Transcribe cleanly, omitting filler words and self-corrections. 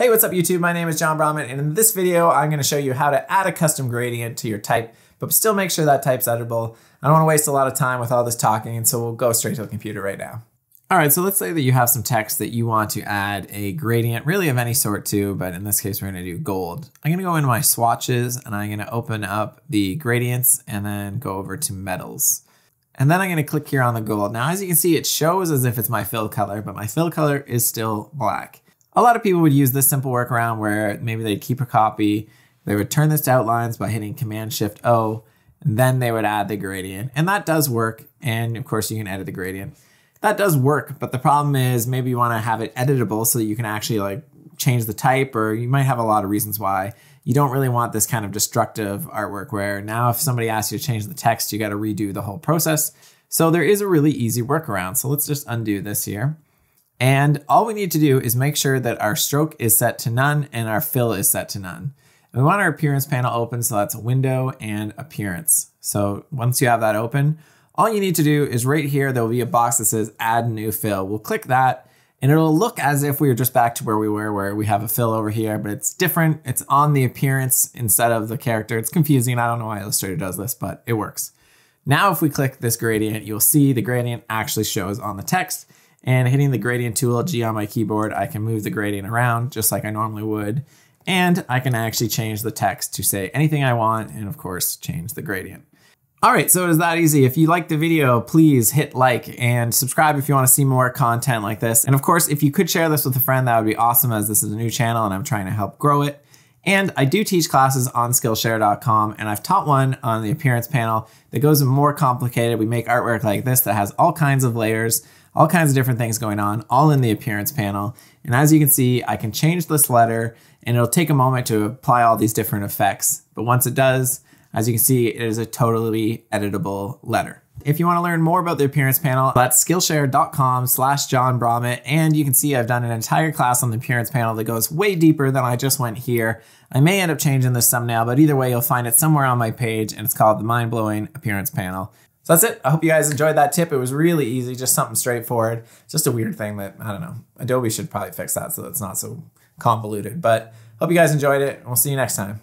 Hey, what's up YouTube? My name is John Brahman, and in this video, I'm gonna show you how to add a custom gradient to your type, but still make sure that type's editable. I don't wanna waste a lot of time with all this talking, and so we'll go straight to the computer right now. All right, so let's say that you have some text that you want to add a gradient, really of any sort to, but in this case, we're gonna do gold. I'm gonna go into my swatches, and I'm gonna open up the gradients, and then go over to metals. And then I'm gonna click here on the gold. Now, as you can see, it shows as if it's my fill color, but my fill color is still black. A lot of people would use this simple workaround where maybe they'd keep a copy, they would turn this to outlines by hitting Command-Shift-O, and then they would add the gradient. And that does work, and of course you can edit the gradient. That does work, but the problem is maybe you wanna have it editable so that you can actually like change the type, or you might have a lot of reasons why. You don't really want this kind of destructive artwork where now if somebody asks you to change the text, you gotta redo the whole process. So there is a really easy workaround. So let's just undo this here. And all we need to do is make sure that our stroke is set to none and our fill is set to none. And we want our appearance panel open, so that's window and appearance. So once you have that open, all you need to do is right here, there'll be a box that says add new fill. We'll click that and it'll look as if we were just back to where we were, where we have a fill over here, but it's different. It's on the appearance instead of the character. It's confusing. I don't know why Illustrator does this, but it works. Now, if we click this gradient, you'll see the gradient actually shows on the text. And hitting the gradient tool, G on my keyboard, I can move the gradient around just like I normally would. And I can actually change the text to say anything I want and of course change the gradient. All right, so it is that easy. If you liked the video, please hit like and subscribe if you wanna see more content like this. And of course, if you could share this with a friend, that would be awesome, as this is a new channel and I'm trying to help grow it. And I do teach classes on Skillshare.com, and I've taught one on the appearance panel that goes more complicated. We make artwork like this that has all kinds of layers, all kinds of different things going on, all in the appearance panel. And as you can see, I can change this letter and it'll take a moment to apply all these different effects. But once it does, as you can see, it is a totally editable letter. If you want to learn more about the appearance panel, that's Skillshare.com/JohnBrahman. And you can see I've done an entire class on the appearance panel that goes way deeper than I just went here. I may end up changing this thumbnail, but either way, you'll find it somewhere on my page, and it's called the Mind-Blowing Appearance Panel. So that's it. I hope you guys enjoyed that tip. It was really easy, just something straightforward. Just a weird thing that, I don't know, Adobe should probably fix that so it's not so convoluted. But hope you guys enjoyed it, and we'll see you next time.